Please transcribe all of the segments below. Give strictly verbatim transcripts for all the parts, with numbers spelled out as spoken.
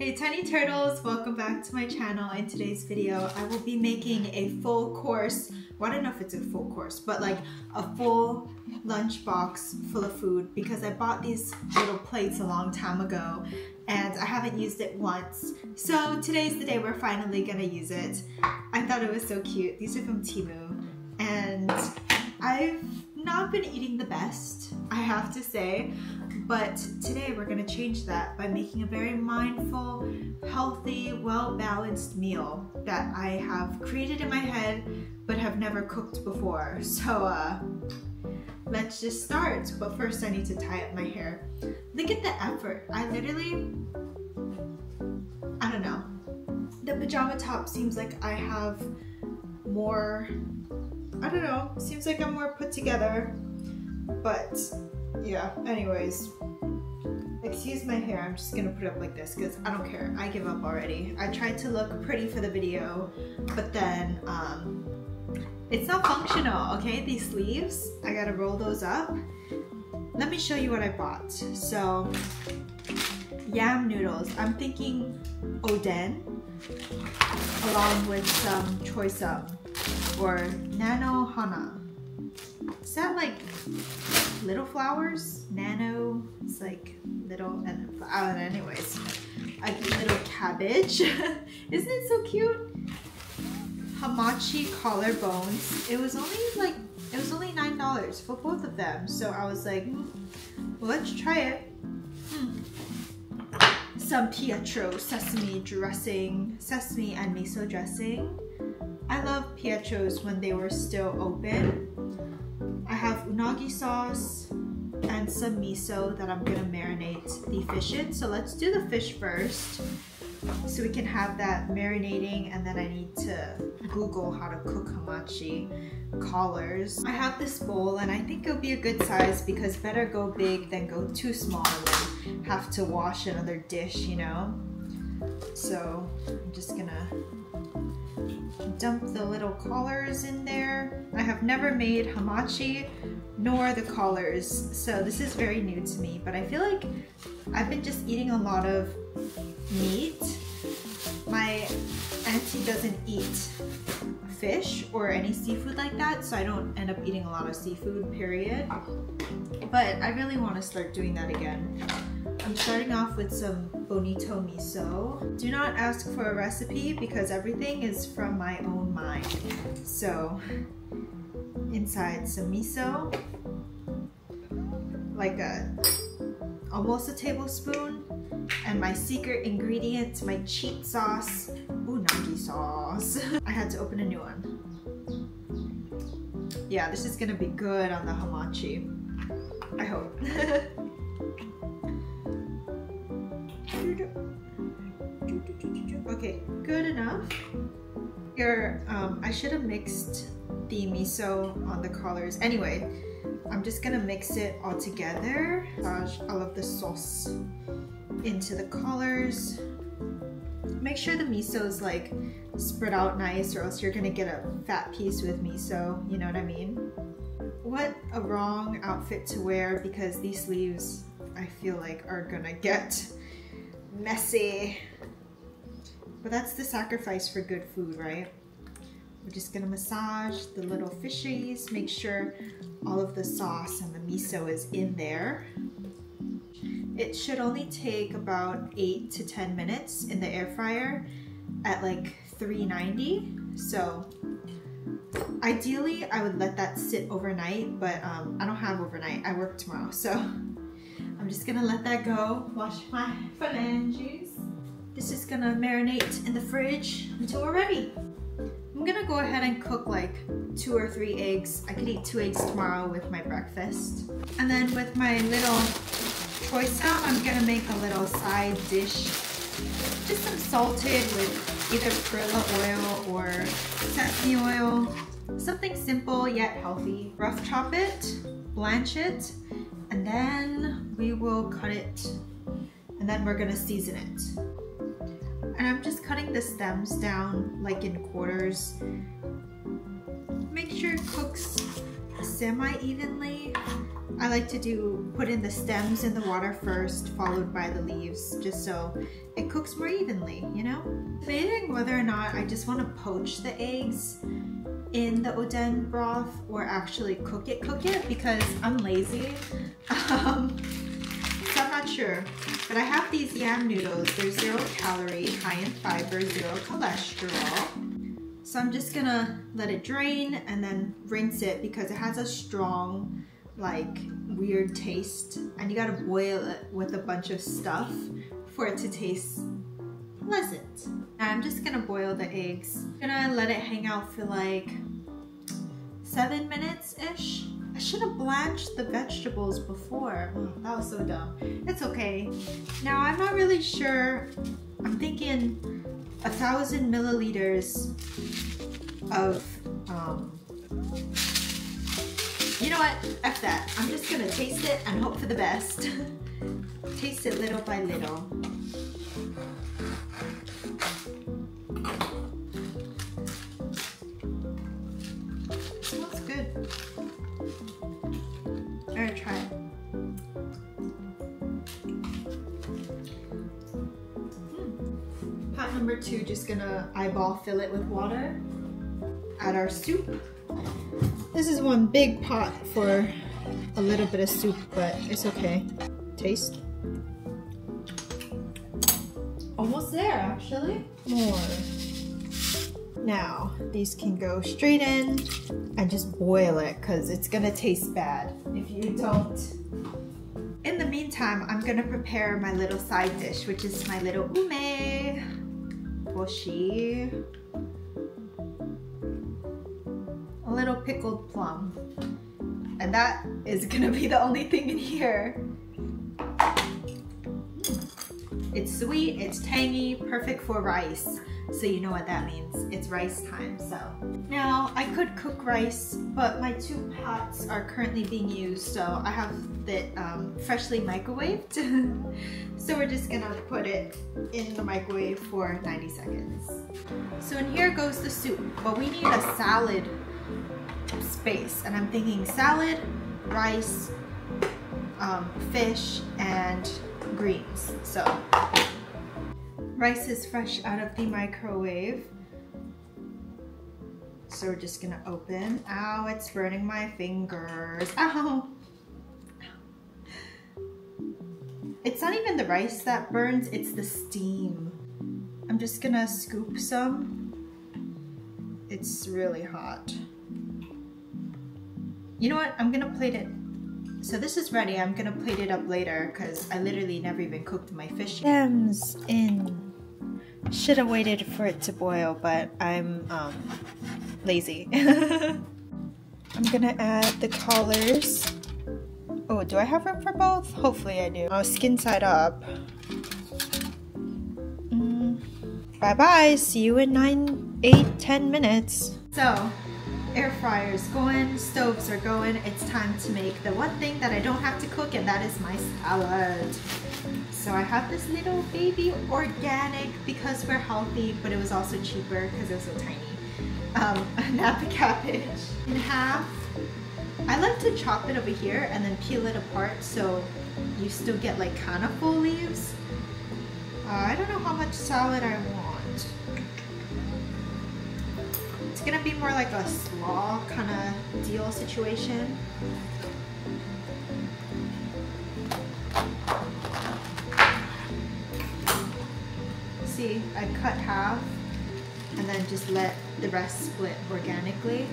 Hey tiny turtles, welcome back to my channel. In today's video, I will be making a full course. Well, I don't know if it's a full course, but like a full lunch box full of food because I bought these little plates a long time ago and I haven't used it once. So today's the day we're finally gonna use it. I thought it was so cute. These are from Temu and I've not been eating the best, I have to say. But today we're gonna change that by making a very mindful, healthy, well-balanced meal that I have created in my head but have never cooked before. So uh, let's just start. But first I need to tie up my hair. Look at the effort. I literally, I don't know. The pajama top seems like I have more, I don't know, seems like I'm more put together, but yeah, anyways, excuse my hair, I'm just gonna put it up like this because I don't care, I give up already. I tried to look pretty for the video, but then um, it's not functional, okay? These sleeves, I gotta roll those up. Let me show you what I bought. So, yam noodles, I'm thinking Oden, along with some choy sum, or nanohana. Is that like little flowers? Nano, it's like little, and I don't know, anyways. A little cabbage. Isn't it so cute? Hamachi collarbones. It was only like, it was only nine dollars for both of them. So I was like, mm, well, let's try it. Hmm. Some Pietro sesame dressing, sesame and miso dressing. I love Pietro's when they were still open. I have unagi sauce and some miso that I'm gonna marinate the fish in. So let's do the fish first so we can have that marinating, and then I need to Google how to cook hamachi collars. I have this bowl and I think it'll be a good size because better go big than go too small and have to wash another dish, you know? So I'm just gonna dump the little collars in there. I have never made hamachi nor the collars, so this is very new to me, but I feel like I've been just eating a lot of meat. My auntie doesn't eat fish or any seafood like that, so I don't end up eating a lot of seafood, period. But I really want to start doing that again. I'm starting off with some bonito miso. Do not ask for a recipe because everything is from my own mind. So, inside some miso, like a, almost a tablespoon, and my secret ingredient, my cheat sauce, unagi sauce. I had to open a new one. Yeah, this is gonna be good on the hamachi, I hope. Okay, good enough. Here, um, I should have mixed the miso on the collars. Anyway, I'm just gonna mix it all together. Massage all of the sauce into the collars. Make sure the miso is like spread out nice, or else you're gonna get a fat piece with miso. You know what I mean? What a wrong outfit to wear, because these sleeves I feel like are gonna get messy, but that's the sacrifice for good food, right? We're just gonna massage the little fishies, make sure all of the sauce and the miso is in there. It should only take about eight to ten minutes in the air fryer at like three ninety. So ideally I would let that sit overnight, but um, I don't have overnight, I work tomorrow, so I'm just gonna let that go, wash my phalanges. This is gonna marinate in the fridge until we're ready. I'm gonna go ahead and cook like two or three eggs. I could eat two eggs tomorrow with my breakfast. And then with my little choy sum, I'm gonna make a little side dish. Just some salted with either perilla oil or sesame oil. Something simple yet healthy. Rough chop it, blanch it, and then we will cut it, and then we're gonna season it. And I'm just cutting the stems down like in quarters. Make sure it cooks semi-evenly. I like to do put in the stems in the water first, followed by the leaves, just so it cooks more evenly, you know? Debating whether or not I just want to poach the eggs in the oden broth or actually cook it, cook it, because I'm lazy. Um, so I'm not sure. But I have these yam noodles. They're zero calorie, high in fiber, zero cholesterol. So I'm just gonna let it drain and then rinse it because it has a strong, like, weird taste. And you gotta boil it with a bunch of stuff for it to taste pleasant. Now I'm just gonna boil the eggs. I'm gonna let it hang out for like seven minutes-ish. I should have blanched the vegetables before. Oh, that was so dumb. It's okay. Now I'm not really sure. I'm thinking a thousand milliliters of, um, you know what, F that. I'm just gonna taste it and hope for the best. Taste it little by little. It smells good. I'm gonna try it. Pot number two, just gonna eyeball fill it with water. Add our soup. This is one big pot for a little bit of soup, but it's okay. Taste. Almost there, actually. More. Now, these can go straight in and just boil it because it's gonna taste bad if you don't. In the meantime, I'm gonna prepare my little side dish, which is my little ume. Boshi. A little pickled plum, and that is gonna be the only thing in here. It's sweet, it's tangy, perfect for rice, so you know what that means. It's rice time. So now I could cook rice, but my two pots are currently being used, so I have it um, freshly microwaved. So we're just gonna put it in the microwave for ninety seconds. So in here goes the soup, but we need a salad space, and I'm thinking salad, rice, um, fish, and greens. So rice is fresh out of the microwave. So we're just gonna open. Ow, it's burning my fingers. Ow! It's not even the rice that burns, it's the steam. I'm just gonna scoop some. It's really hot. You know what? I'm gonna plate it. So this is ready. I'm gonna plate it up later because I literally never even cooked my fish. Stems in. Should have waited for it to boil, but I'm um, lazy. I'm gonna add the collars. Oh, do I have room for both? Hopefully I do. Oh, skin side up. Mm. Bye-bye, see you in nine, eight, ten minutes. So, air fryer's going, stoves are going. It's time to make the one thing that I don't have to cook, and that is my salad. So I have this little baby organic because we're healthy, but it was also cheaper because it was so tiny. Um, napa cabbage in half. I like to chop it over here and then peel it apart so you still get like kind of full leaves. Uh, I don't know how much salad I want. It's gonna be more like a slaw kind of deal situation. See, I cut half and then just let the rest split organically.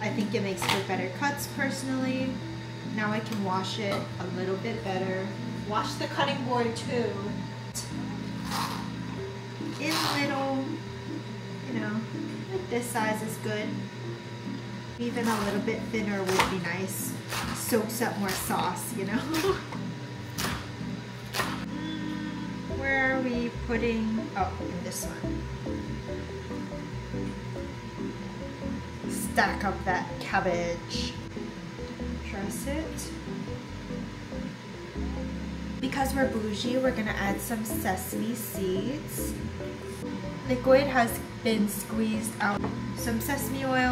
I think it makes for better cuts personally. Now I can wash it a little bit better. Wash the cutting board too. In little, you know, like this size is good. Even a little bit thinner would be nice. Soaks up more sauce, you know? Where are we putting, oh, in this one. Stack up that cabbage. Dress it. Because we're bougie, we're gonna add some sesame seeds. Liquid has been squeezed out. Some sesame oil.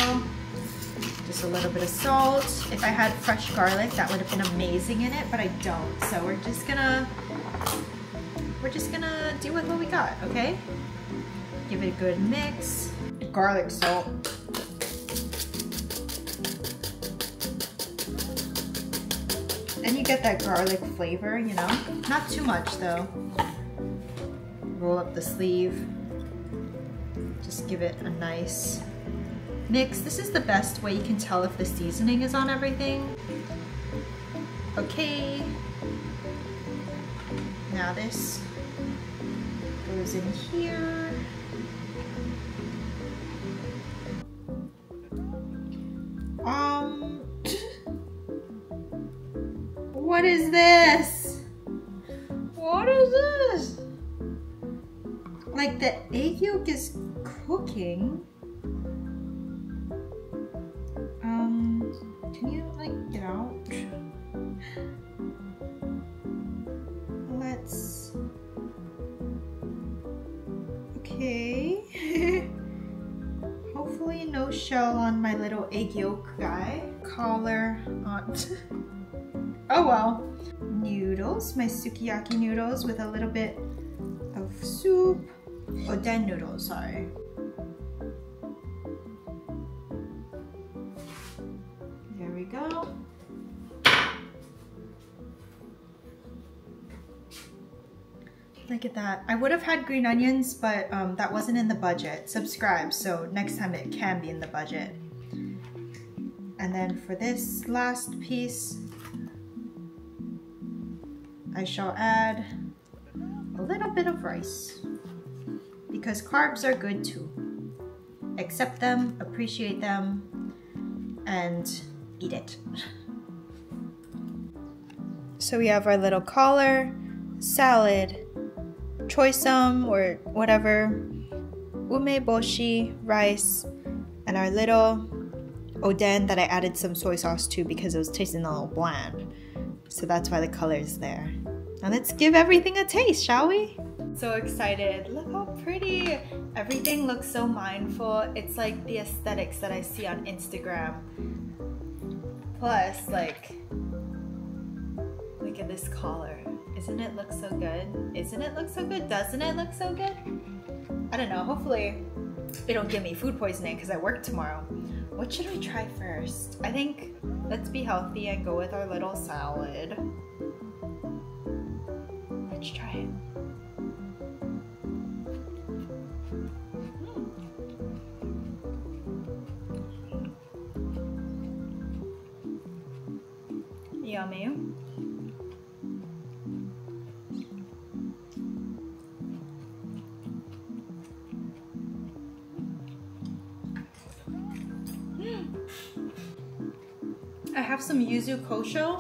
just a little bit of salt. If I had fresh garlic, that would have been amazing in it, but I don't. So we're just gonna, we're just gonna do with what we got, okay? Give it a good mix. Garlic salt. Then you get that garlic flavor, you know? Not too much though. Roll up the sleeve. Just give it a nice mix. This is the best way you can tell if the seasoning is on everything. Okay. Now this goes in here. Um, what is this? What is this? Like the egg yolk is cooking. Um, can you like get out? Let's, okay. Hopefully no shell on my little egg yolk guy. Collar on, oh well. Noodles, my sukiyaki noodles with a little bit of soup. Oden noodles, sorry. There we go. Look at that. I would have had green onions, but um, that wasn't in the budget. Subscribe, so next time it can be in the budget. And then for this last piece, I shall add a little bit of rice. Because carbs are good too. Accept them, appreciate them, and eat it. So we have our little collar, salad, choy sum or whatever, umeboshi, rice, and our little oden that I added some soy sauce to because it was tasting a little bland. So that's why the color is there. Now let's give everything a taste, shall we? So excited. Look how pretty. Everything looks so mindful. It's like the aesthetics that I see on Instagram. Plus, like, look at this collar. Isn't it look so good? Isn't it look so good? Doesn't it look so good? I don't know. Hopefully, it don't give me food poisoning because I work tomorrow. What should we try first? I think let's be healthy and go with our little salad. Let's try it. Yummy. I have some yuzu kosho.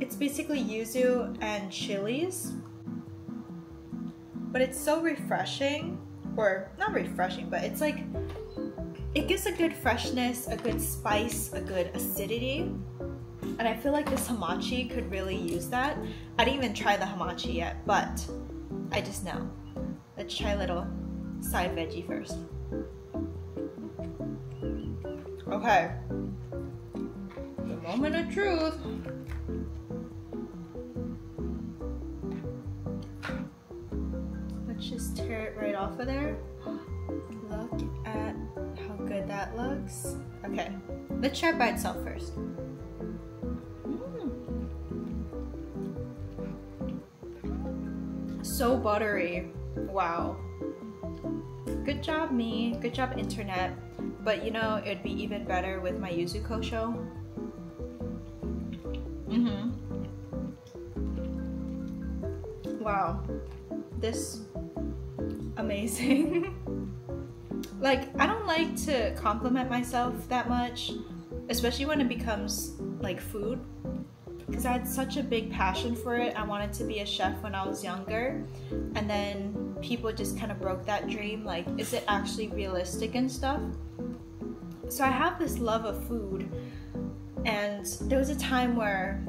It's basically yuzu and chilies, but it's so refreshing, or not refreshing, but it's like, it gives a good freshness, a good spice, a good acidity. And I feel like this hamachi could really use that. I didn't even try the hamachi yet, but I just know. Let's try a little side veggie first. Okay. The moment of truth. Let's just tear it right off of there. Look at how good that looks. Okay, let's try it by itself first. So buttery. Wow. Good job me. Good job internet. But you know, it'd be even better with my yuzu kosho. Mm-hmm. Wow. This amazing. Like, I don't like to compliment myself that much, especially when it becomes like food. Because I had such a big passion for it. I wanted to be a chef when I was younger, and then people just kind of broke that dream. Like, is it actually realistic and stuff? So I have this love of food, and there was a time where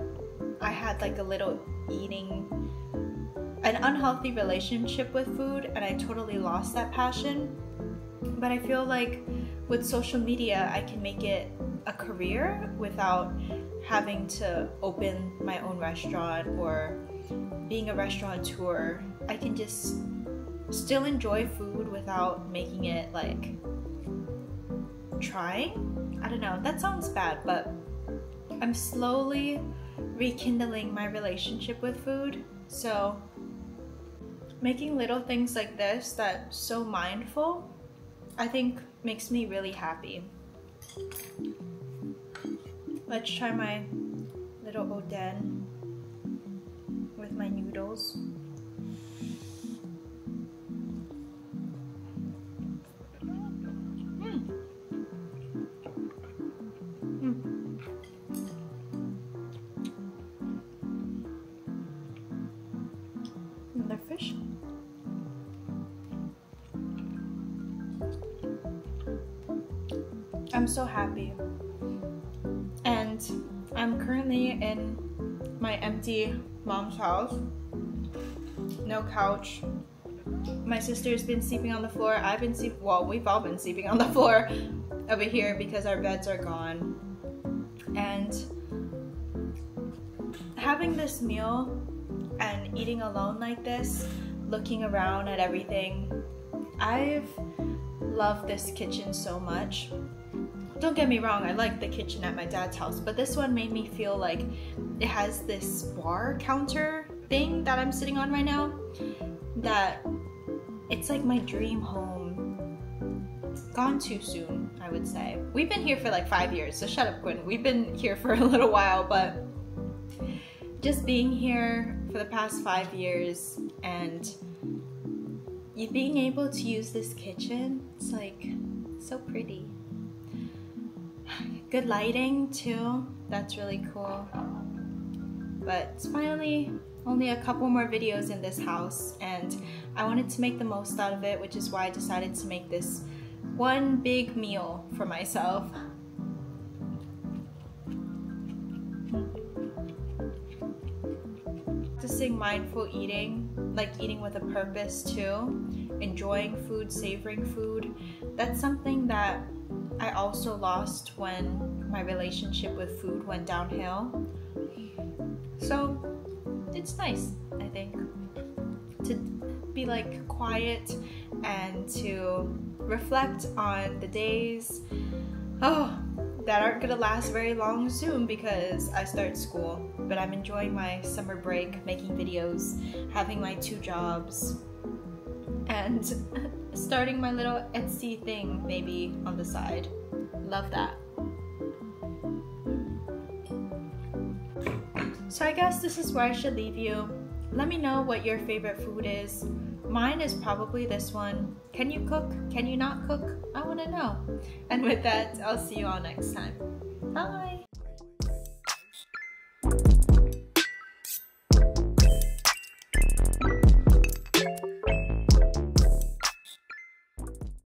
I had like a little eating, an unhealthy relationship with food, and I totally lost that passion. But I feel like with social media, I can make it a career without having to open my own restaurant or being a restaurateur. I can just still enjoy food without making it like trying. I don't know, that sounds bad, but I'm slowly rekindling my relationship with food. So making little things like this that's so mindful, I think makes me really happy. Let's try my little oden with my noodles. I'm so happy, and I'm currently in my empty mom's house. No couch. My sister's been sleeping on the floor. I've been sleeping, well, we've all been sleeping on the floor over here because our beds are gone. And having this meal and eating alone like this, looking around at everything, I've loved this kitchen so much. Don't get me wrong, I like the kitchen at my dad's house, but this one made me feel like it has this bar counter thing that I'm sitting on right now, that it's like my dream home. Gone too soon, I would say. We've been here for like five years, so shut up, Quinn. We've been here for a little while, but just being here for the past five years and you being able to use this kitchen, it's like so pretty. Good lighting too, that's really cool. But it's finally only a couple more videos in this house, and I wanted to make the most out of it, which is why I decided to make this one big meal for myself. Practicing mindful eating, like eating with a purpose too, enjoying food, savoring food, that's something that I also lost when my relationship with food went downhill. So it's nice, I think, to be like quiet and to reflect on the days oh, that aren't gonna last very long soon because I start school. But I'm enjoying my summer break, making videos, having my two jobs, and starting my little Etsy thing maybe on the side. Love that. So I guess this is where I should leave you. Let me know what your favorite food is. Mine is probably this one. Can you cook? Can you not cook? I want to know. And with that, I'll see you all next time. Bye!